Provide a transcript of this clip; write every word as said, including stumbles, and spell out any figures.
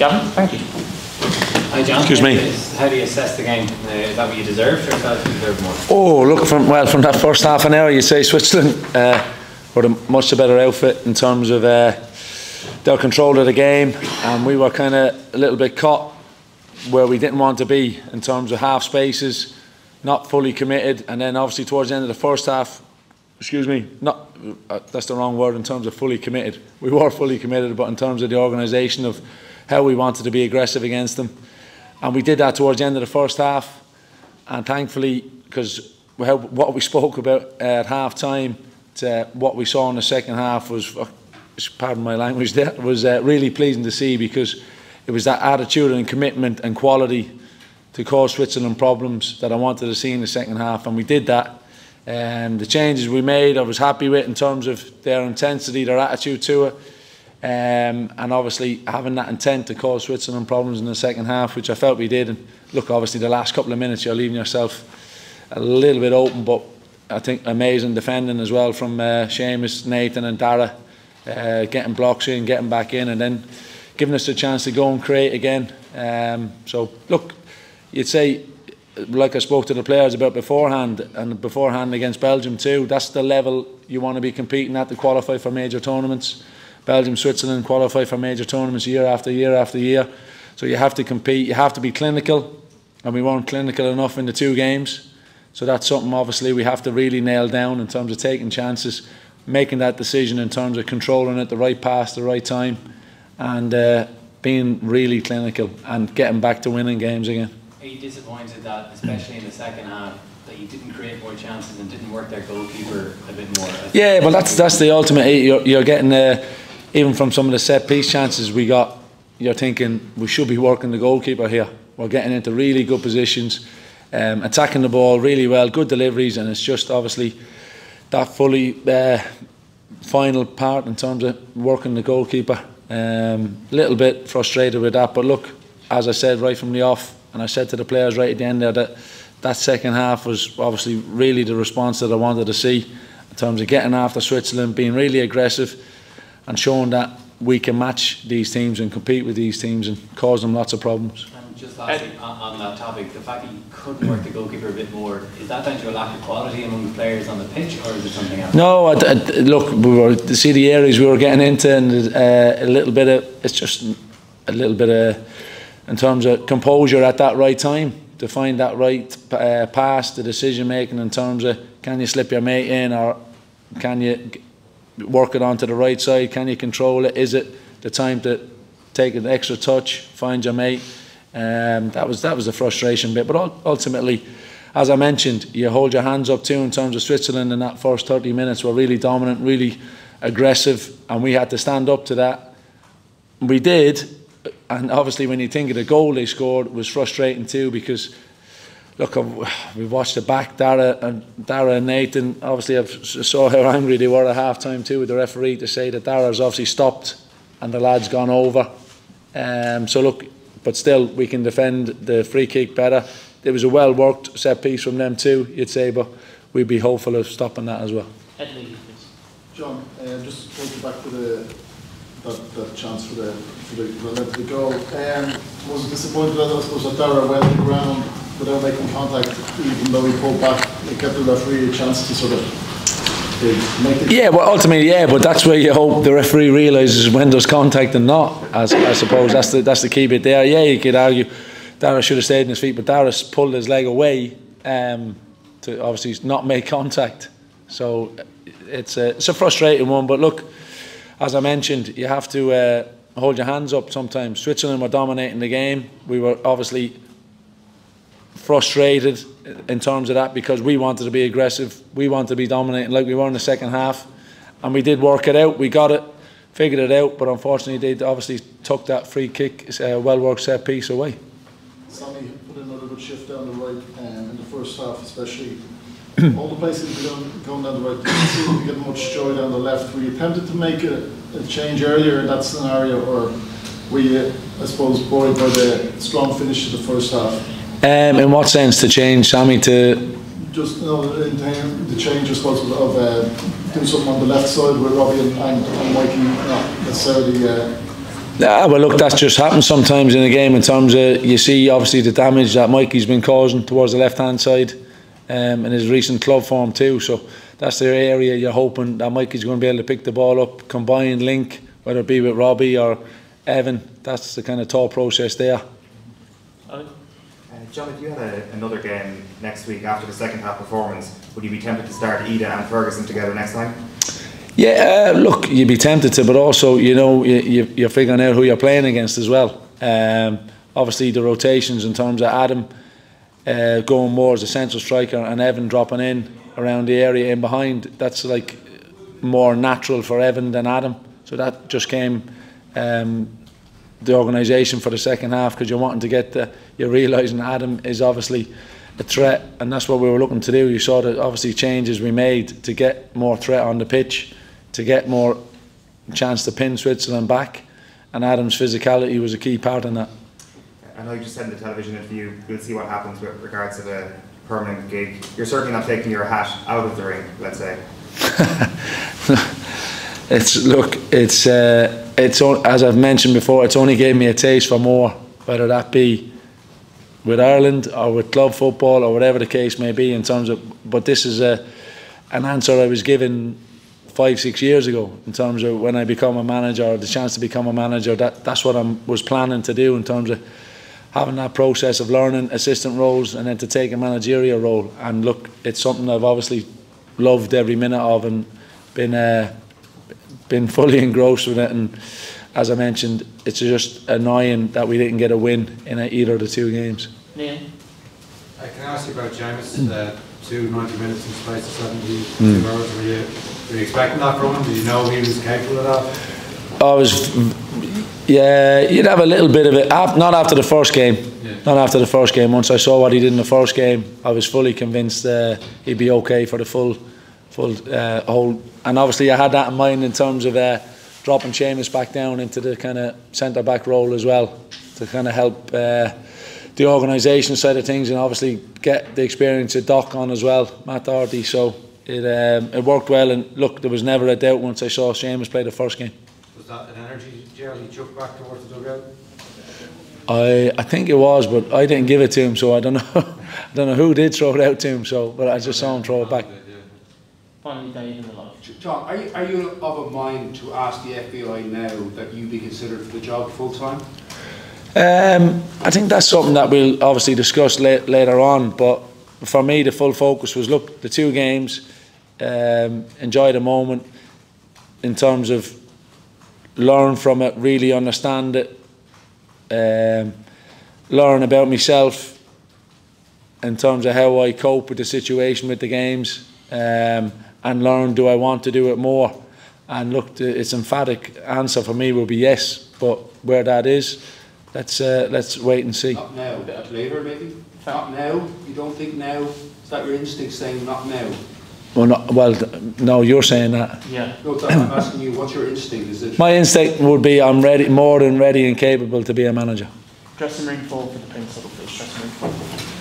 Gavin, thank you. Hi John. Excuse me. How do you assess the game? Uh, is that what you deserved, or is that what you deserve more? Oh, look, from well, from that first half an hour, you say Switzerland uh, were a much better outfit in terms of uh, their control of the game, and we were kind of a little bit caught where we didn't want to be in terms of half spaces, not fully committed, and then obviously towards the end of the first half, excuse me, not uh, that's the wrong word in terms of fully committed. We were fully committed, but in terms of the organisation of how we wanted to be aggressive against them, and we did that towards the end of the first half, and thankfully, because what we spoke about at half time to what we saw in the second half was, pardon my language, that was uh, really pleasing to see, because it was that attitude and commitment and quality to cause Switzerland problems that I wanted to see in the second half, and we did that. Um, the changes we made I was happy with in terms of their intensity, their attitude to it, um, and obviously having that intent to cause Switzerland problems in the second half, which I felt we did. And look, obviously the last couple of minutes you're leaving yourself a little bit open, but I think amazing defending as well from uh, Séamus, Nathan and Dara, uh, getting blocks in, getting back in, and then giving us the chance to go and create again. Um, so look, you'd say, like I spoke to the players about beforehand, and beforehand against Belgium too, that's the level you want to be competing at to qualify for major tournaments. Belgium, Switzerland qualify for major tournaments year after year after year, so you have to compete, you have to be clinical, and we weren't clinical enough in the two games, so that's something obviously we have to really nail down in terms of taking chances, making that decision in terms of controlling it, the right pass, the right time, and uh, being really clinical and getting back to winning games again. Are you disappointed that, especially in the second half, that you didn't create more chances and didn't work their goalkeeper a bit more? Yeah, well, that's that's the ultimate. You're, you're getting uh, even from some of the set piece chances we got. You're thinking we should be working the goalkeeper here. We're getting into really good positions, um, attacking the ball really well, good deliveries, and it's just obviously that fully uh, final part in terms of working the goalkeeper. A um, little bit frustrated with that, but look, as I said right from the off. And I said to the players right at the end there that that second half was obviously really the response that I wanted to see in terms of getting after Switzerland, being really aggressive and showing that we can match these teams and compete with these teams and cause them lots of problems. And just lastly, on that topic, the fact that you couldn't work the goalkeeper a bit more, is that down to a lack of quality among the players on the pitch, or is it something else? No, I, I, look, we were, see the areas we were getting into, and uh, a little bit of, it's just a little bit of, in terms of composure at that right time, to find that right uh, pass, the decision making in terms of can you slip your mate in, or can you work it onto the right side, can you control it, is it the time to take an extra touch, find your mate. Um, that was that was the frustration bit, but ultimately, as I mentioned, you hold your hands up too in terms of Switzerland in that first thirty minutes were really dominant, really aggressive, and we had to stand up to that. We did. And obviously when you think of the goal they scored, it was frustrating too, because look, we watched the back, Dara and, Dara and Nathan, obviously I saw how angry they were at half time too with the referee to say that Dara's obviously stopped and the lad's gone over. Um, so look, but still we can defend the free kick better. It was a well worked set piece from them too, you'd say, but we'd be hopeful of stopping that as well. John, uh, just to go back to the That, that chance for the for the, for the, for the goal. Um, was disappointed that I suppose that Dara went on the ground without making contact, even though he pulled back. It gave the referee a chance to sort of uh, make it. Yeah, well, ultimately, yeah, but that's where you hope the referee realises when there's contact and not. As I suppose that's the that's the key bit there. Yeah, you could argue Dara should have stayed on his feet, but Dara pulled his leg away um, to obviously not make contact. So it's a it's a frustrating one, but look. As I mentioned, you have to uh, hold your hands up sometimes. Switzerland were dominating the game. We were obviously frustrated in terms of that because we wanted to be aggressive. We wanted to be dominating like we were in the second half. And we did work it out. We got it, figured it out. But unfortunately, they obviously took that free kick, uh, well-worked set piece away. Sammy put in another good shift down the right um, in the first half, especially. All the places we don't go down the right, didn't seem to get much joy down the left. Were you tempted to make a, a change earlier in that scenario, or were you, I suppose, buoyed by the strong finish to the first half? Um, in what sense to change, Sammy? To just no, in the change, I suppose, of uh, doing something on the left side where Robbie and, and, and Mikey not necessarily uh, Nah, well, look, that just happens sometimes in a game in terms of, you see, obviously, the damage that Mikey's been causing towards the left-hand side um, in his recent club form too. So that's the area you're hoping that Mikey's going to be able to pick the ball up, combine, link, whether it be with Robbie or Evan. That's the kind of thought process there. Uh, Johnny, you had a, another game next week after the second half performance. Would you be tempted to start Ida and Ferguson together next time? Yeah, uh, look, you'd be tempted to, but also, you know, you, you're figuring out who you're playing against as well. Um, obviously, the rotations in terms of Adam uh, going more as a central striker and Evan dropping in around the area in behind, that's like more natural for Evan than Adam. So that just came um, the organisation for the second half, because you're wanting to get the, you're realising Adam is obviously a threat, and that's what we were looking to do. You saw the obviously changes we made to get more threat on the pitch, to get more chance to pin Switzerland back, and Adam's physicality was a key part in that. I know you just said in the television interview, we'll see what happens with regards to the permanent gig. You're certainly not taking your hat out of the ring, let's say. It's look, it's uh, it's as I've mentioned before, it's only gave me a taste for more, whether that be with Ireland or with club football or whatever the case may be in terms of. But this is a an answer I was given five six years ago in terms of when I become a manager, or the chance to become a manager. That that's what I was planning to do in terms of having that process of learning assistant roles and then to take a managerial role. And look, it's something I've obviously loved every minute of and been. Uh, been fully engrossed with it, and as I mentioned, it's just annoying that we didn't get a win in either of the two games. Yeah. I can ask you about James, mm. uh, two ninety minutes in space of seventy-two mm. hours. Were you, were you expecting that from him? Did you know he was capable of that? I was, yeah, you'd have a little bit of it, not after the first game, yeah. not after the first game. Once I saw what he did in the first game, I was fully convinced uh, he'd be okay for the full Full uh, whole, and obviously I had that in mind in terms of uh, dropping Séamus back down into the kind of centre back role as well, to kind of help uh, the organisation side of things, and obviously get the experience of Doc on as well, Matt Daugherty. So it um, it worked well, and look, there was never a doubt once I saw Séamus play the first game. Was that an energy gel he took back towards the dugout? I I think it was, but I didn't give it to him, so I don't know. I don't know who did throw it out to him. So, but I just saw him throw it back. Finally, day in the life. John, are you, are you of a mind to ask the F B I now that you be considered for the job full time? Um, I think that's something that we'll obviously discuss late, later on. But for me, the full focus was, look, the two games, um, enjoy the moment in terms of learn from it, really understand it, um, learn about myself in terms of how I cope with the situation with the games. Um, and learn, do I want to do it more? And look, its emphatic answer for me will be yes, but where that is, let's uh, let's wait and see. Not now, a bit of later maybe? Not now? You don't think now? Is that your instinct saying not now? Well, not, well no, you're saying that. Yeah. No, I'm asking you, what's your instinct? Is it? My instinct would be I'm ready, more than ready and capable to be a manager. Dressing room four for the principal, please. Dressing room four.